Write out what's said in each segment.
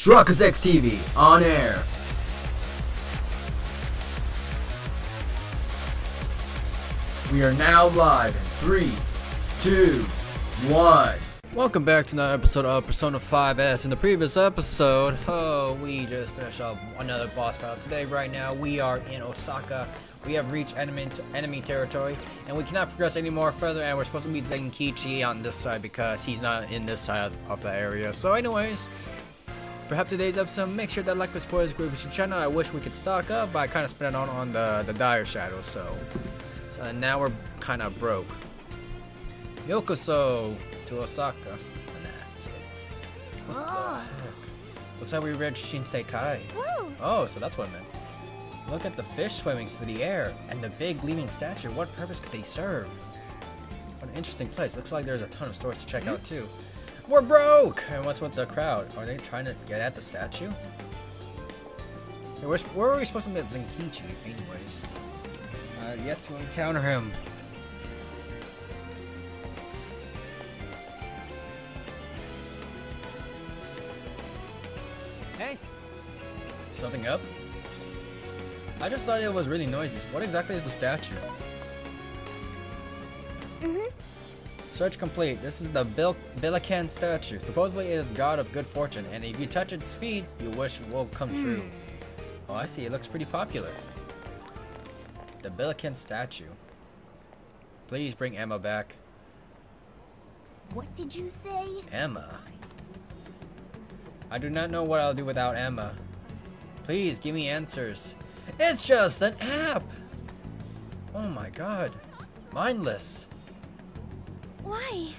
ShirakoZXTV on air. We are now live in 3, 2, 1. Welcome back to another episode of Persona 5S. In the previous episode, we just finished up another boss battle. Today, right now, we are in Osaka. We have reached enemy territory, and we cannot progress any more further, and we're supposed to meet Zenkichi on this side because he's not in this side of the area. So anyways, for half today's episode, make sure that like this spoilers group is your channel. I wish we could stock up, but I kind of spent it on the dire shadow, so now we're kind of broke. Yokoso to Osaka. Nah, looks like we read Shinsei Kai. Woo. Oh, so that's what it meant. Look at the fish swimming through the air and the big gleaming statue. What purpose could they serve? What an interesting place. Looks like there's a ton of stores to check out too. We're broke! And what's with the crowd? Are they trying to get at the statue? Hey, where are we supposed to meet Zenkichi anyways? Yet to encounter him. Hey! Something up? I just thought it was really noisy. What exactly is the statue? Search complete. This is the Billiken Statue. Supposedly it is god of good fortune, and if you touch its feet, your wish will come true. Oh, I see. It looks pretty popular. The Billiken Statue. Please bring Emma back. What did you say? Emma. I do not know what I'll do without Emma. Please give me answers. It's just an app! Oh my god. Mindless. Why?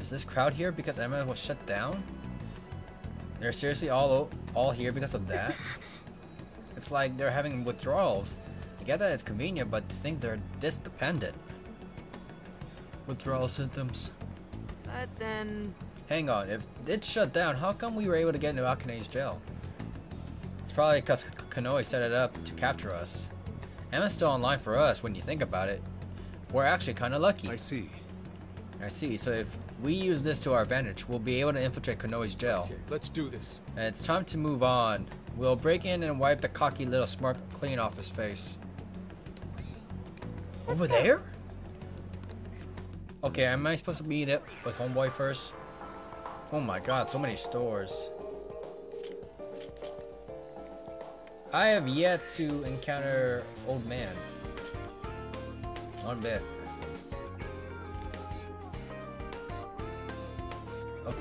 Is this crowd here because Emma was shut down? They're seriously all here because of that? It's like they're having withdrawals. I get that it's convenient, but to think they're this dependent. Withdrawal symptoms. But then... Hang on, if it's shut down, how come we were able to get into Alkanae's jail? It's probably because Kanoe set it up to capture us. Emma's still online for us when you think about it. We're actually kinda lucky. I see, so if we use this to our advantage, we'll be able to infiltrate Konoe's jail. Okay, let's do this. And it's time to move on. We'll break in and wipe the cocky little smirk clean off his face. Over there? Okay, am I supposed to meet up with homeboy first? Oh my god, so many stores. I have yet to encounter old man. One bit.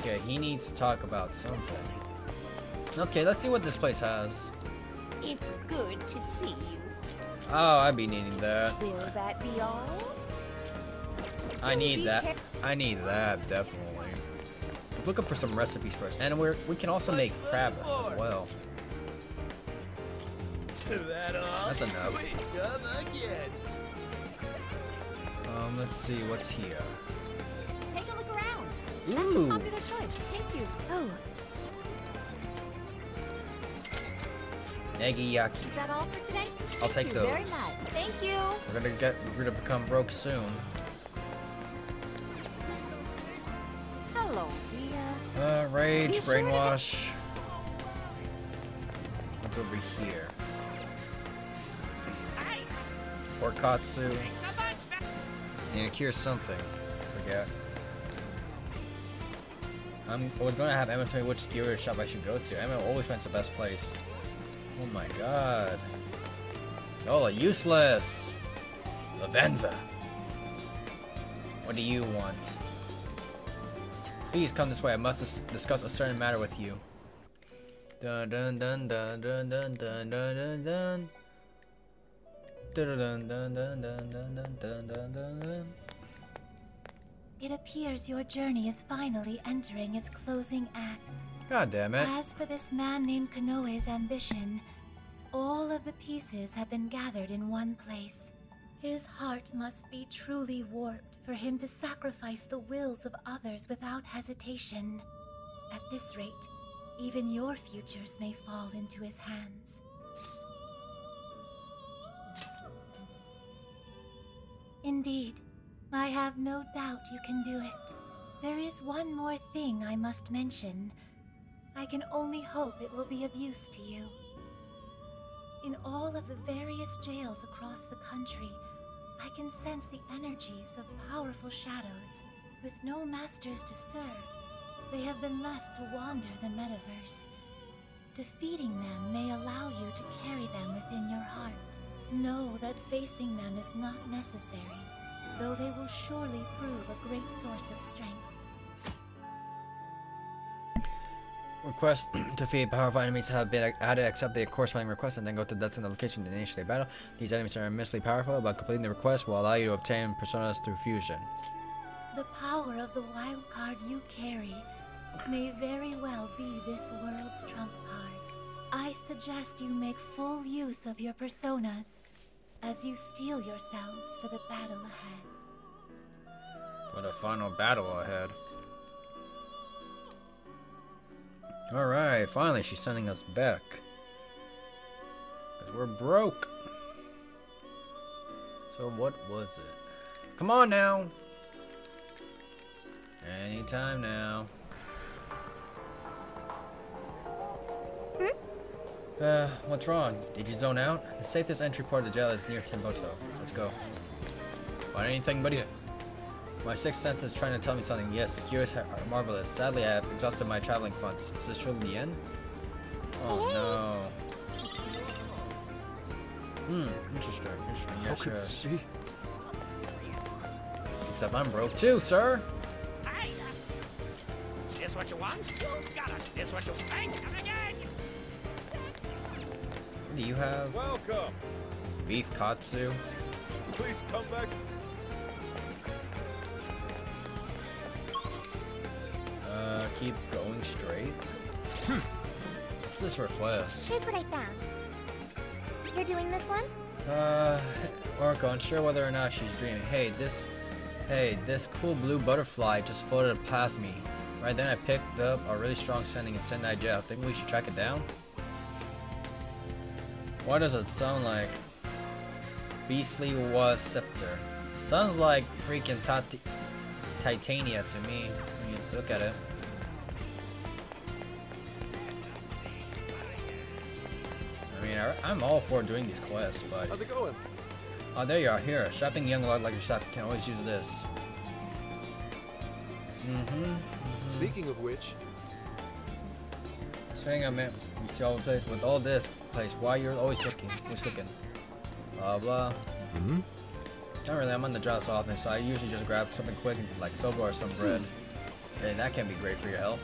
Okay, he needs to talk about something. Okay, let's see what this place has. It's good to see you. Oh, I'd be needing that. Will that be all? I need that. I need that, definitely. I was looking for some recipes first. And we can also make crab as well. That's enough. Let's see what's here. Ooh. That's a popular choice. Thank you. Oh. Negiyaki. Is that all for today? I'll take those. Very much. Thank you. We're gonna become broke soon. Hello, dear. Rage, brainwash. Sure what's over here? Hi. Horkatsu. And it cures something. I forget. I was going to have Emma tell me which gear shop I should go to. Emma always finds the best place. Oh my god. Y'all are useless. Lavenza. What do you want? Please come this way. I must discuss a certain matter with you. Dun dun dun dun dun dun dun dun dun dun dun dun dun dun. It appears your journey is finally entering its closing act. God damn it. As for this man named Konoe's ambition, all of the pieces have been gathered in one place. His heart must be truly warped for him to sacrifice the wills of others without hesitation. At this rate, even your futures may fall into his hands. Indeed. I have no doubt you can do it. There is one more thing I must mention. I can only hope it will be of use to you. In all of the various jails across the country, I can sense the energies of powerful shadows. With no masters to serve, they have been left to wander the metaverse. Defeating them may allow you to carry them within your heart. Know that facing them is not necessary, though they will surely prove a great source of strength. Requests to feed powerful enemies have been added. Accept the corresponding request and then go to the location to initiate a battle. These enemies are immensely powerful, but completing the request will allow you to obtain personas through fusion. The power of the wild card you carry may very well be this world's trump card. I suggest you make full use of your personas as you steel yourselves for the battle ahead. For the final battle ahead. Alright, finally she's sending us back. Because we're broke. So what was it? Come on now! Anytime now. What's wrong? Did you zone out? The safest entry port of the jail is near Timboto. Let's go. Find anything but yes. My sixth sense is trying to tell me something. Yes, the skewers are marvelous. Sadly, I have exhausted my traveling funds. Is this truly the end? Oh no. Interesting. Yeah, sure. See? Except I'm broke too, sir. This what you want? Got it. This what you think? What do you have? Welcome. Beef katsu. Please come back. Keep going straight. What's this request? Here's what I found. You're doing this one? Oracle, unsure whether or not she's dreaming. Hey, this cool blue butterfly just floated past me. Right then I picked up a really strong sending in Sendai jail. Think we should track it down? Why does it sound like Beastly Was Scepter? Sounds like freaking Titania to me when you look at it. I mean, I'm all for doing these quests, but... How's it going? Oh, there you are. Here, shopping young lad like yourself can always use this. Speaking of which, hang on, man. You see all the place with all this place. Why you're always looking? Always cooking. Blah blah. Not really. I'm on the job so often, so I usually just grab something quick, like soba or some bread. And that can be great for your health.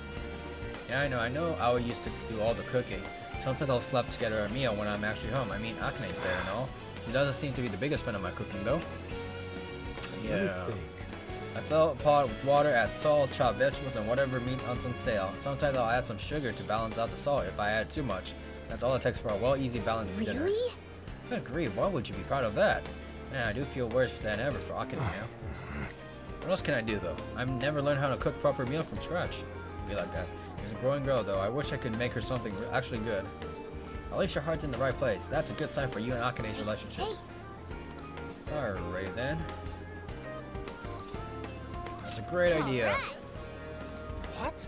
Yeah, I know. I used to do all the cooking. Sometimes I'll slap together a meal when I'm actually home. I mean, Alkanae's there and all. She doesn't seem to be the biggest fan of my cooking though. Yeah. I fill a pot with water, add salt, chopped vegetables, and whatever meat on some sale. Sometimes I'll add some sugar to balance out the salt if I add too much. That's all it takes for a easy balanced dinner. Really? Good grief, why would you be proud of that? Man, I do feel worse than ever for Alkanae now. What else can I do though? I've never learned how to cook proper meal from scratch. Be like that. She's a growing girl though. I wish I could make her something actually good. At least your heart's in the right place. That's a good sign for you and Alkanae's relationship. Hey. Alright then. That's a great idea. Right. What?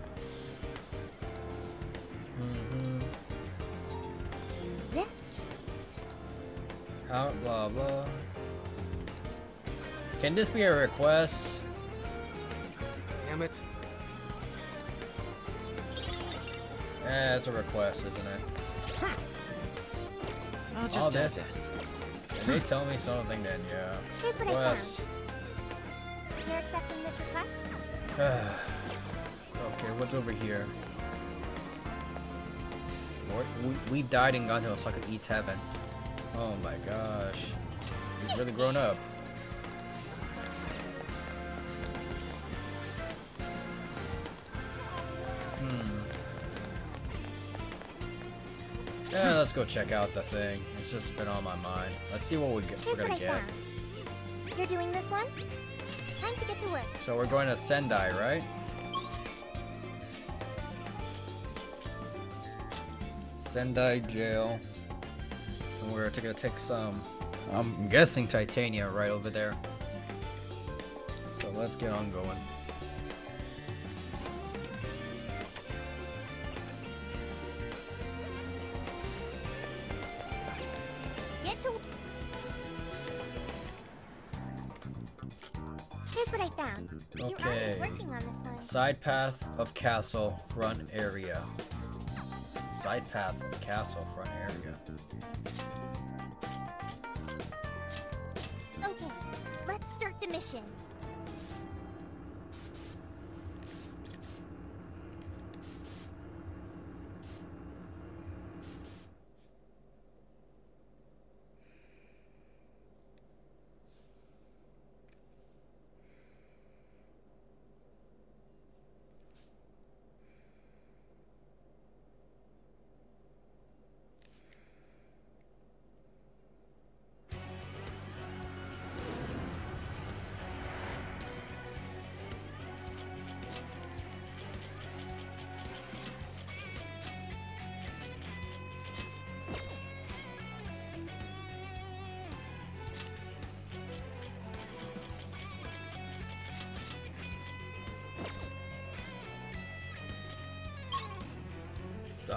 How blah blah. Can this be a request? Damn it. Yeah, it's a request, isn't it? I'll just do this. If they tell me something, then yeah. Here's what request. I found. You're accepting this request? Okay, what's over here? Lord, we died and gone to Osaka Eats Heaven. Oh my gosh. We've really grown up. Yeah, let's go check out the thing. It's just been on my mind. Let's see what we're gonna get. You're doing this one? Time to get to work. So we're going to Sendai, right? Sendai jail. And we're gonna take some, I'm guessing Titania right over there. So let's get on going. get to... Here's what I found. Okay. You're already working on this one. Side path of castle, run area. Side path of castle, front area. Okay, let's start the mission.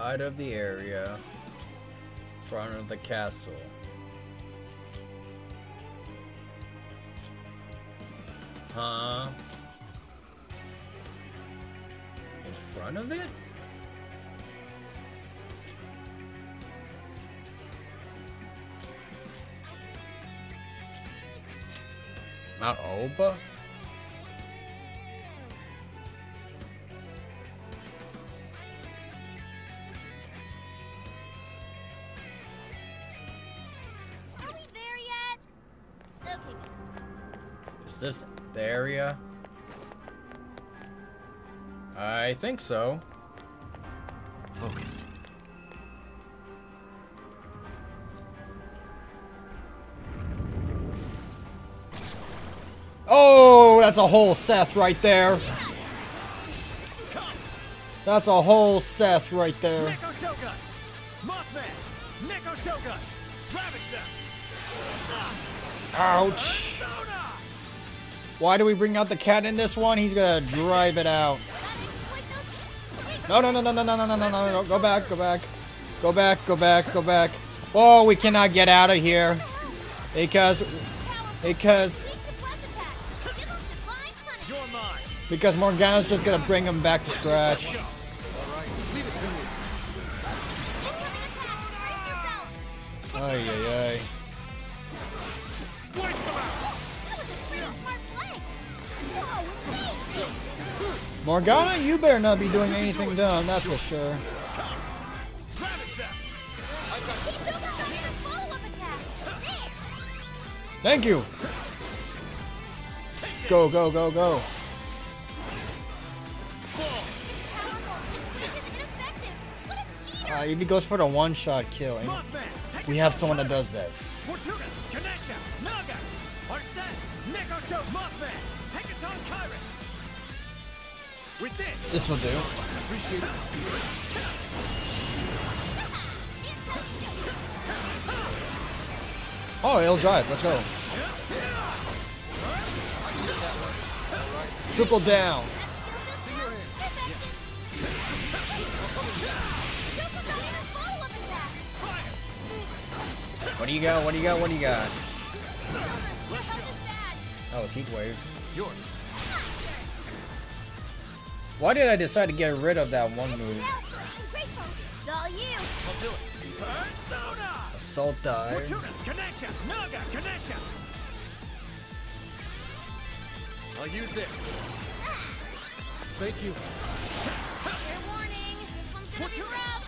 Side of the area, front of the castle. Huh? In front of it? Not Oba? This the area? I think so. Focus. Oh, that's a whole Seth right there. That's a whole Seth right there. Neko Shogun, Mothman, Neko Shogun, Lavenza. Ouch. Why do we bring out the cat in this one? He's gonna drive it out. No, no, no, no, no, no, no, no, no, no, no. Go back, go back. Go back, go back, go back. Oh, we cannot get out of here. Because Morgana's just gonna bring him back to scratch. Ay, ay, ay. Morgana, you better not be doing anything dumb, that's for sure. Thank you! Go, go, go, go. If he goes for the one-shot kill, we have someone that does this. Fortuna, Ganesha, Naga, Arsene, Neko Show, Mothman, Hecatonchires. With this will do. Oh, it'll drive. Let's go. Triple down. What do you got? What do you got? What do you got? Oh, it's heat wave. Yours. Why did I decide to get rid of that one move? Assault dive. I'll use this. Thank you. Fair warning. This one's gonna be rough.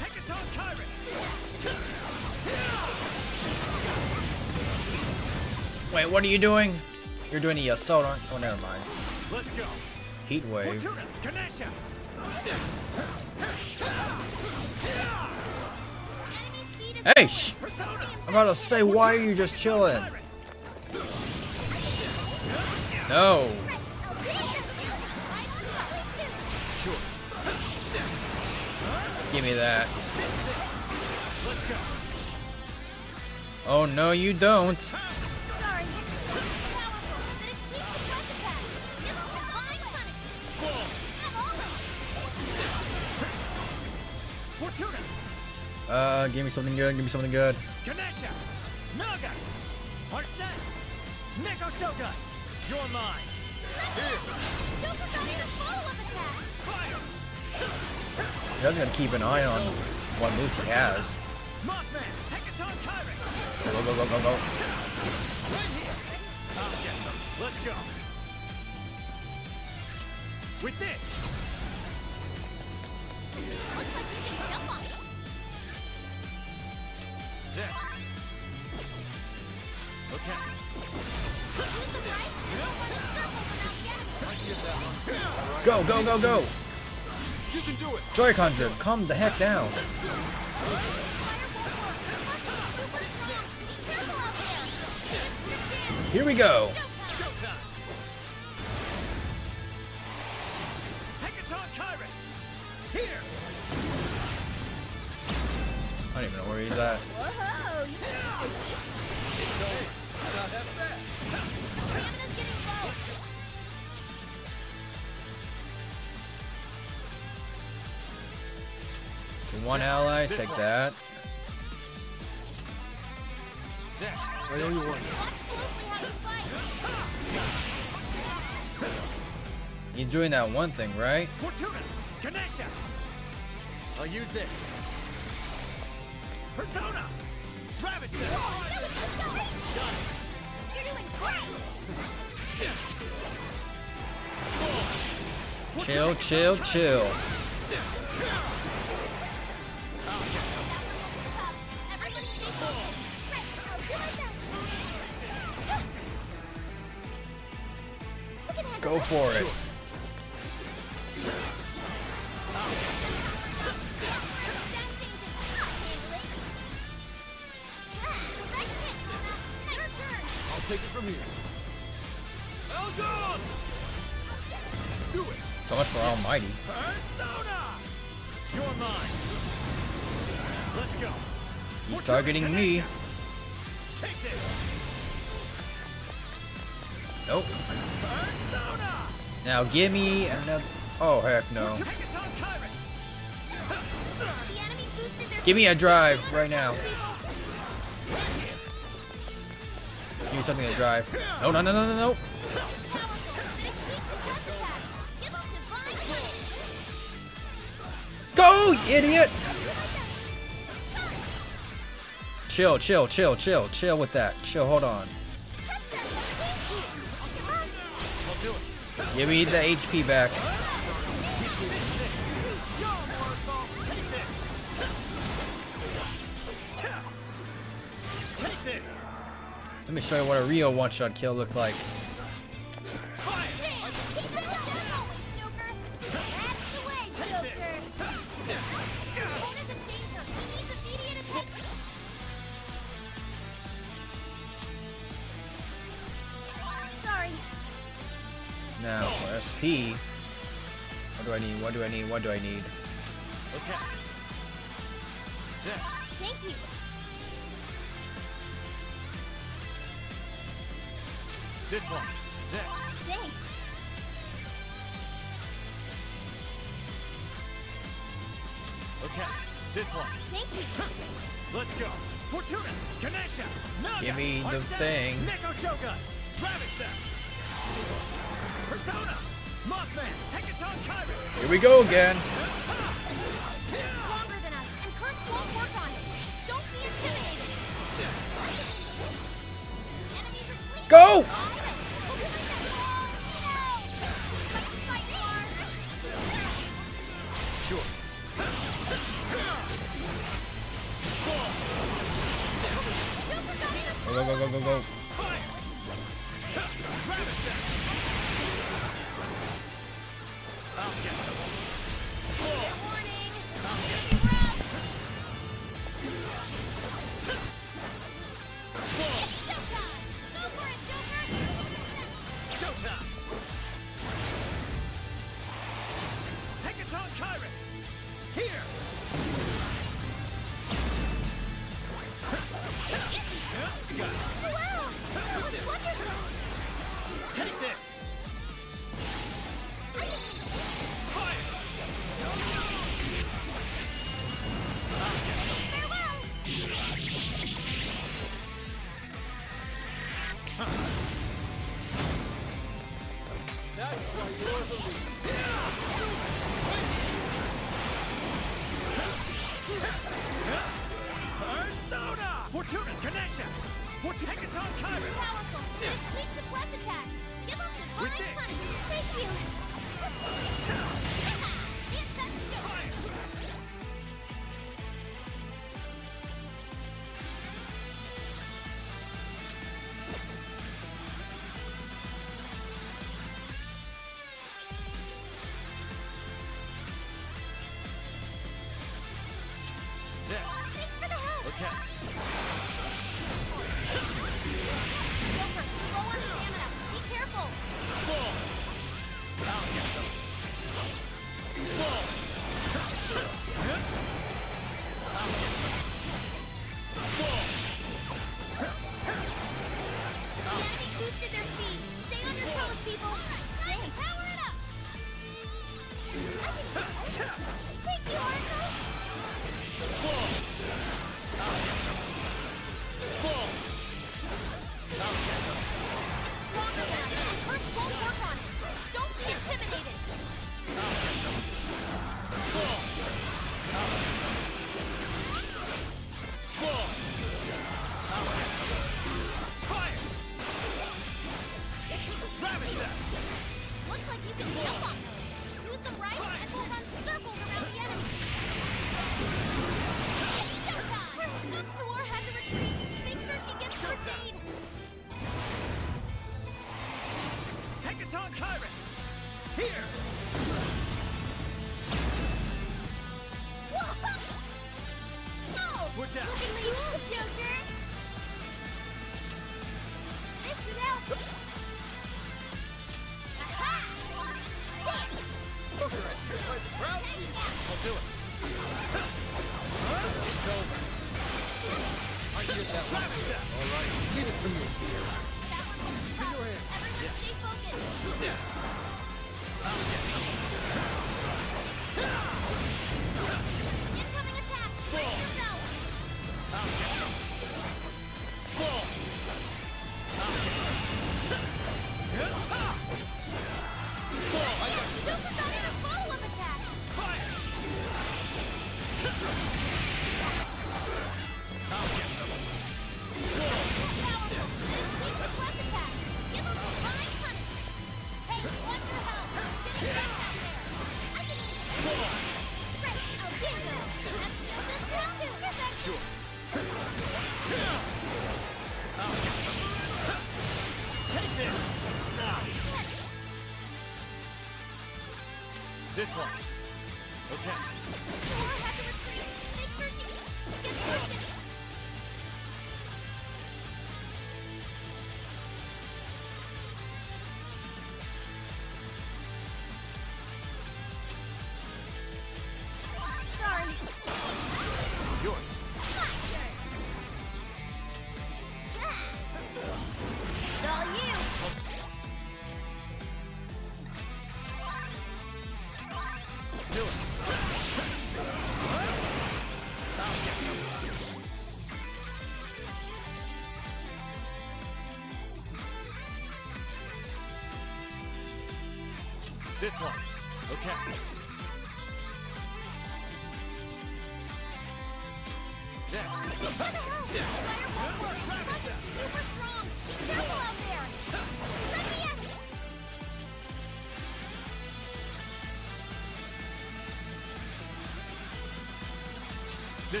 Hecatonchires. Wait, what are you doing? You're doing the assault, aren't you? Oh, never mind. Let's go. Heat wave. Hey! I'm about to say, why are you just chilling? No. Give me that. Oh no, you don't. Give me something good, give me something good. Naga! Arsene! Neko Shogun! You're mine! Shogun got in a follow-up attack! Fire! Does gonna keep an eye on what moves he has. Mothman! Hecatonchires! Go, go, go, go, go. Right here! I'll get them. Let's go! With this! Looks like you can jump on it. There. Okay. Go, go, go, go! You can do it! Joy-Con drift, calm the heck down. Here we go! I don't even know where he's at. Whoa, you can it's over. Not that fast. Stamina's getting low. To one ally, take that. Where do you want? You're doing that one thing, right? Fortuna, Ganesha. I'll use this. Persona! Ravage them! That was just so easy! Got it! You're doing great! Chill, chill, chill. Everybody stay focused! Go for it! Take it from here. Well done. Do it. So much for Almighty. Persona! You're mine. Let's go. He's targeting me. Take this. Nope. Persona! Now give me another. Oh heck no. Give me a drive right now. Give me something to drive. No, no, no, no, no, no. Go, you idiot! Chill, chill, chill, chill, chill with that. Chill, hold on. Give me the HP back. Let me show you what a real one-shot kill looked like. Now for SP, what do I need? What do I need? What do I need? Okay. Thank you. This one. There. Thanks. Okay. This one. Thank you. Let's go. Fortuna, Ganesha, Naga, give me the thing. Neko Shogun, Ravage them. Persona, Mothman, Hecatonchires. Here we go again. It's stronger than us, and curse won't work on it. Don't be intimidated. Enemies asleep. Go. Go, go, go, go, go. Wow. That's why you're the lead. Persona! Fortuna, Ganesha! Fortuna, Hecatonchires! Powerful! This leads to bless attack! Give him divine punishment! Thank you! This one. Okay.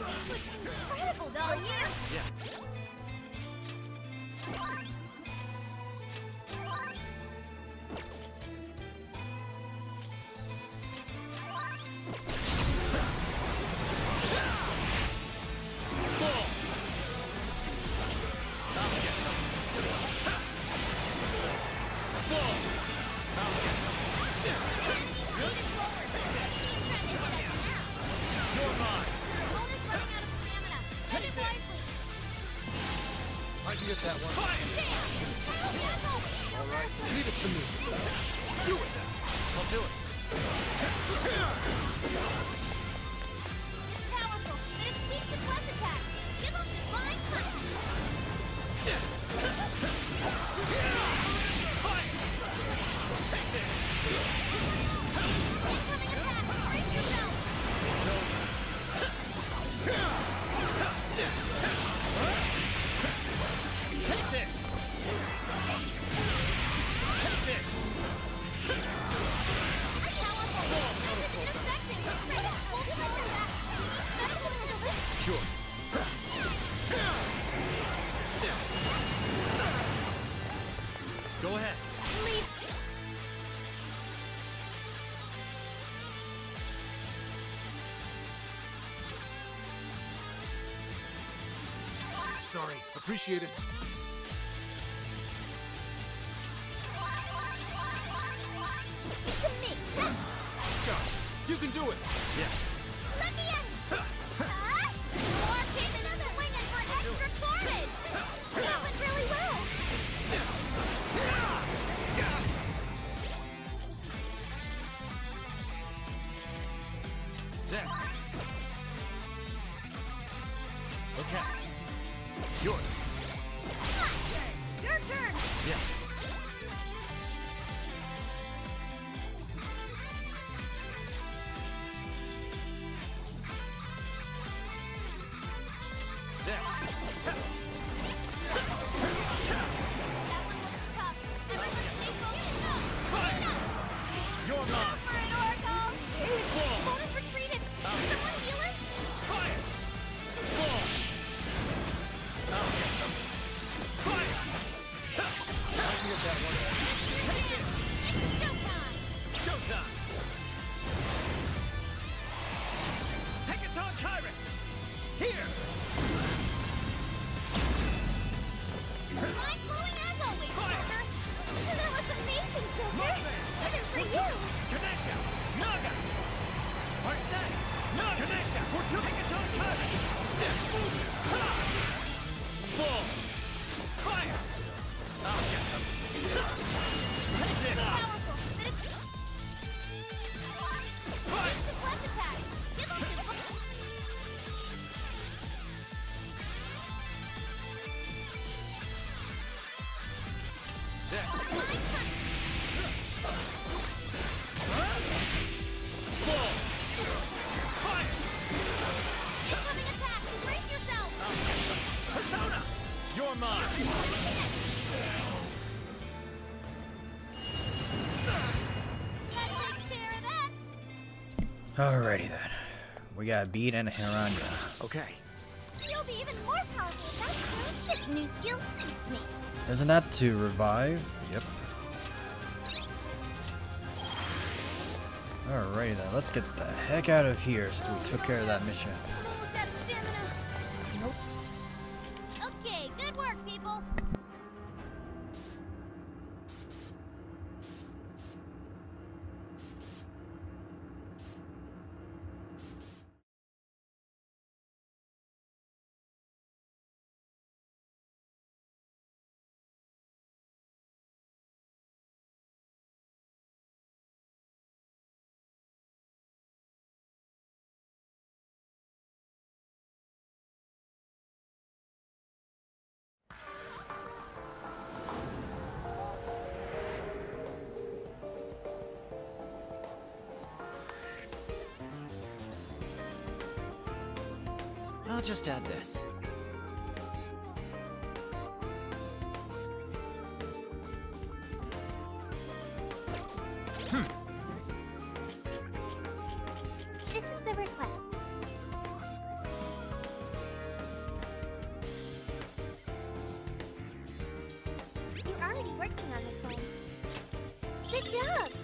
It was incredible, Tanya! Appreciate it. Alrighty then. We got a beat and a Hiranga. Okay. You'll be even more powerful if that's good. This new skill suits me. Isn't that to revive? Yep. Alrighty then. Let's get the heck out of here since we took care of that mission. I'll just add this. This is the request. up.